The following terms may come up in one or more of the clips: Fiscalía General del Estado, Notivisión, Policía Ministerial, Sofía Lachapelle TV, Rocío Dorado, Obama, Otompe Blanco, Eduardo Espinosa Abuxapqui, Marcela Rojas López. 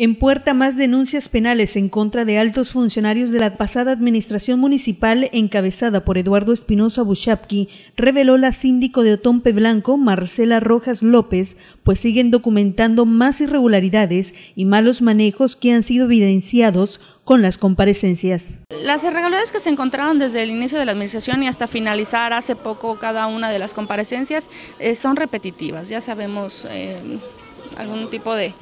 En puerta, más denuncias penales en contra de altos funcionarios de la pasada administración municipal encabezada por Eduardo Espinosa Abuxapqui, reveló la síndico de Otompe Blanco, Marcela Rojas López, pues siguen documentando más irregularidades y malos manejos que han sido evidenciados con las comparecencias. Las irregularidades que se encontraron desde el inicio de la administración y hasta finalizar hace poco cada una de las comparecencias son repetitivas. Ya sabemos algún tipo de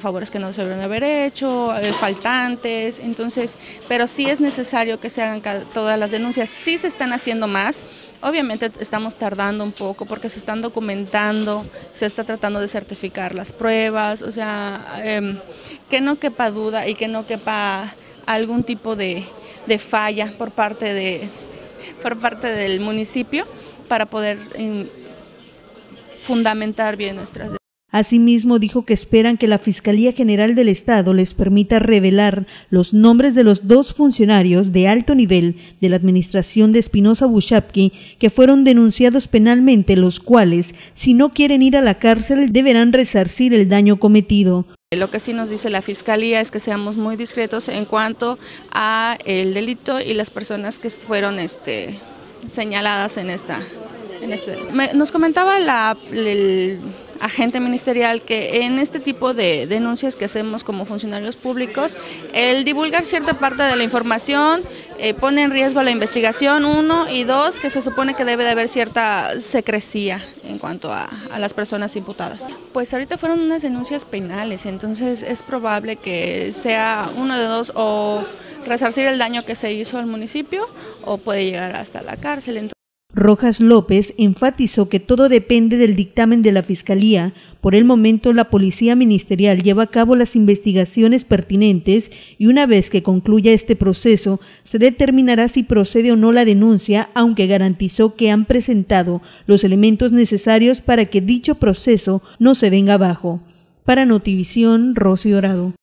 favores que no se deberían haber hecho, faltantes, entonces, pero sí es necesario que se hagan todas las denuncias, sí se están haciendo más, obviamente estamos tardando un poco porque se están documentando, se está tratando de certificar las pruebas, o sea, que no quepa duda y que no quepa algún tipo de falla por parte del municipio para poder fundamentar bien nuestras denuncias. Asimismo, dijo que esperan que la Fiscalía General del Estado les permita revelar los nombres de los dos funcionarios de alto nivel de la administración de Espinosa Abuxapqui que fueron denunciados penalmente, los cuales, si no quieren ir a la cárcel, deberán resarcir el daño cometido. Lo que sí nos dice la Fiscalía es que seamos muy discretos en cuanto a el delito y las personas que fueron señaladas en esta. Nos comentaba el agente ministerial que en este tipo de denuncias que hacemos como funcionarios públicos, el divulgar cierta parte de la información pone en riesgo la investigación, uno, y dos, que se supone que debe de haber cierta secrecía en cuanto a las personas imputadas. Pues ahorita fueron unas denuncias penales, entonces es probable que sea uno de dos, o resarcir el daño que se hizo al municipio, o puede llegar hasta la cárcel. Entonces, Rojas López enfatizó que todo depende del dictamen de la Fiscalía. Por el momento, la Policía Ministerial lleva a cabo las investigaciones pertinentes y una vez que concluya este proceso, se determinará si procede o no la denuncia, aunque garantizó que han presentado los elementos necesarios para que dicho proceso no se venga abajo. Para Notivisión, Rocío Dorado.